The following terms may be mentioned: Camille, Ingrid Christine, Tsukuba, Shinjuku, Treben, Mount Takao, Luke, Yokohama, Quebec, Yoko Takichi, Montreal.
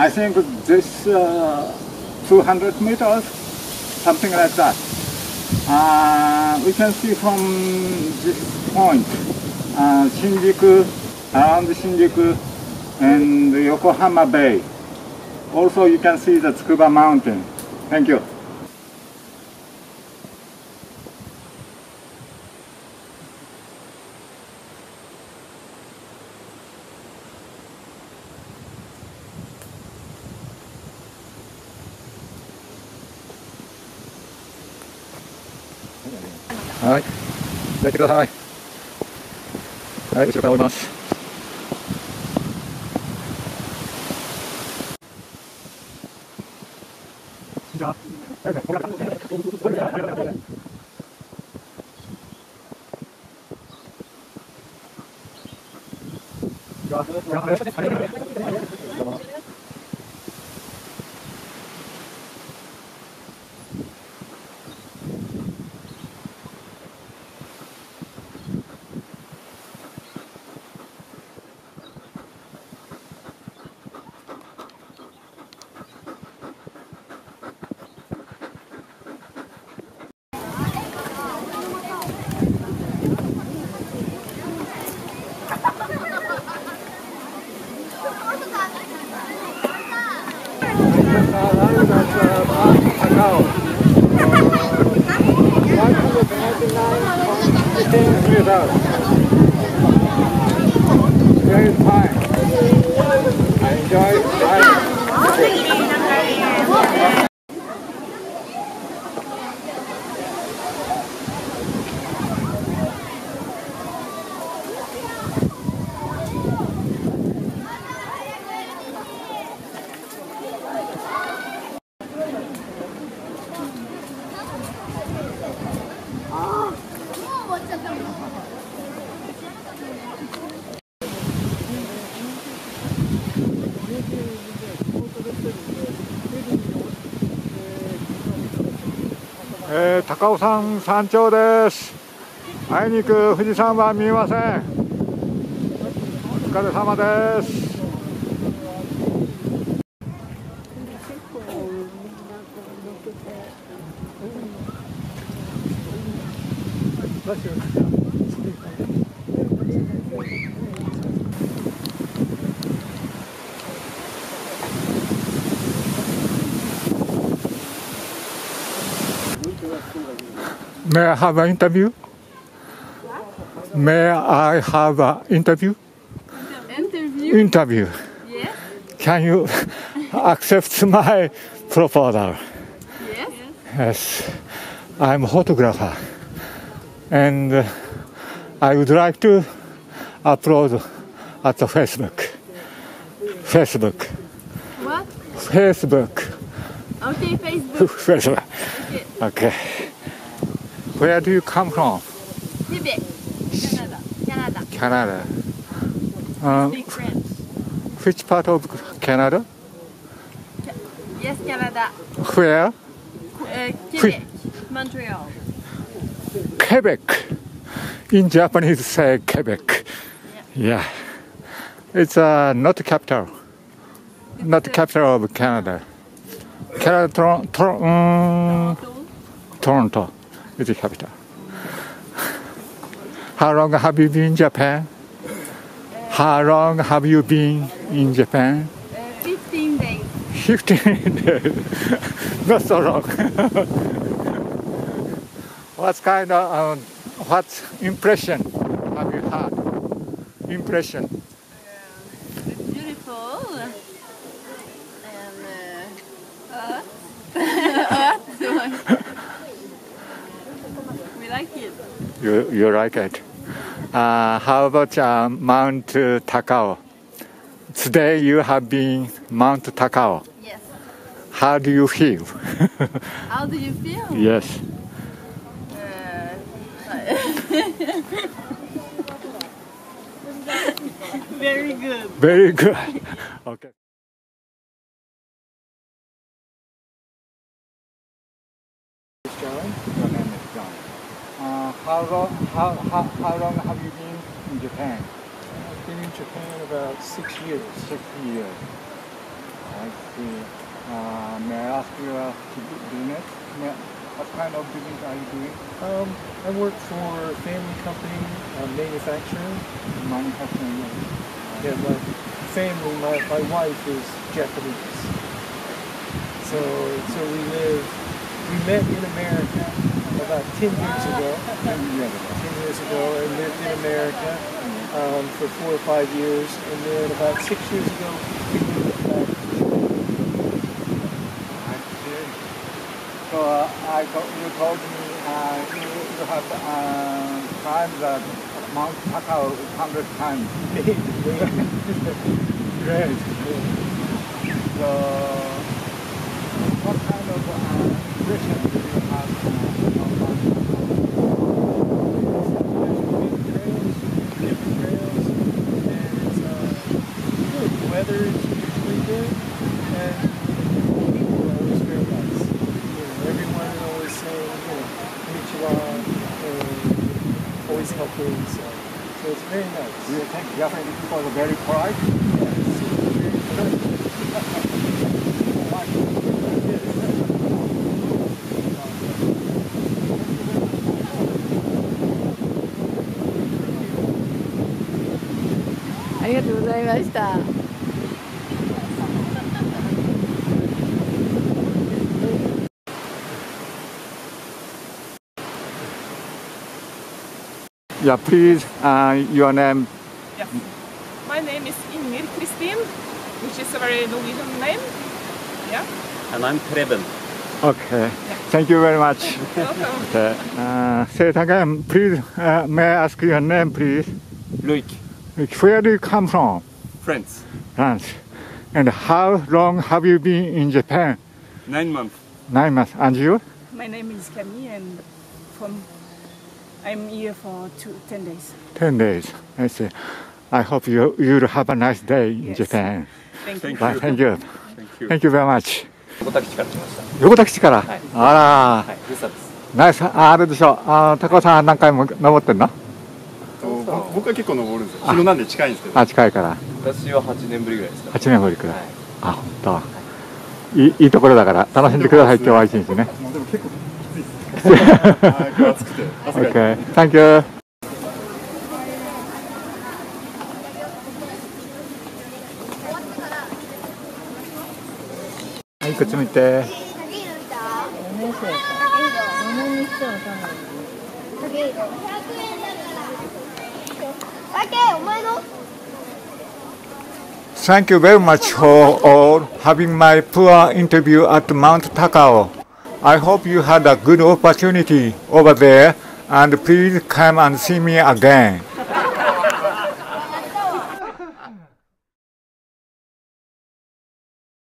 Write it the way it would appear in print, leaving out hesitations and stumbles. I think this 200 meters, something like that. We can see from this point Shinjuku, around Shinjuku and Yokohama Bay. Also you can see the Tsukuba Mountain. Thank you.はい、抱いてください。はい、後ろから追います。高尾山山頂です。あいにく富士山は見えません。お疲れ様です。May I have an interview? What? May I have an interview? Interview? Yes. Can you accept my proposal? Yes. Yes. I'm a photographer and I would like to upload at the Facebook. Facebook. What? Facebook. Okay, Facebook. Facebook. Okay. Okay. Where do you come from? Quebec, Canada. Canada. Canada. Speak French. Which part of Canada? Yes, Canada. Where? Quebec, Montreal. Quebec. In Japanese, say Quebec. Yeah. It's not capital. Not capital of Canada. Canada, Toronto. It's the capital. How long have you been in Japan? How long have you been in Japan? 15 days. 15 days. Not so long. What impression have you had? Impression. It's beautiful. And You like it. How about Mount Takao? Today you have been Mount Takao. Yes. How do you feel? How do you feel? Yes. Very good. Very good. Okay. How long have you been in Japan? I've been in Japan about 6 years. 6 years. I see. May I ask you a business? What kind of business are you doing? I work for a family company, manufacturing. Manufacturing. Yeah, my family, my wife is Japanese. So we met in America about 10 years ago. 10 years ago, and lived in America for 4 or 5 years, and then about 6 years ago, we moved back. So you told me you have climbed Mount Takao 100 times. Great. So what kind of impression do you have on Mount Takao? Different trails, and it's good. The weather is usually good, and always helping, so it's very nice. Do you think Japanese people are very polite? Yes, very polite. Thank you very much. Yeah, please, your name. Yes. My name is Ingrid Christine, which is a very Norwegian name. Yeah. And I'm Treben. Okay. Yeah. Thank you very much. Welcome. Okay. Say it again, please. May I ask your name, please? Luke. Luke. Where do you come from? France. France. And how long have you been in Japan? 9 months. 9 months. And you? My name is Camille, and I'm here for 10 days. 10 days, I see. I hope you'll have a nice day in Japan. Thank you. Thank you. Thank you very much. Yoko Takichi から。あら。ナイス。あれでしょ。高尾さん何回も登ってんの？僕は結構登るんですよ。日野なんで近いんですけど。あ、近いから。私は8年ぶりぐらいですか。8年ぶりくらい。あ、本当。いいところだから楽しんでください今日は一日ね。でも結構。Okay, thank you. Thank you very much for all having my poor interview at Mount Takao. I hope you had a good opportunity over there, and please come and see me again.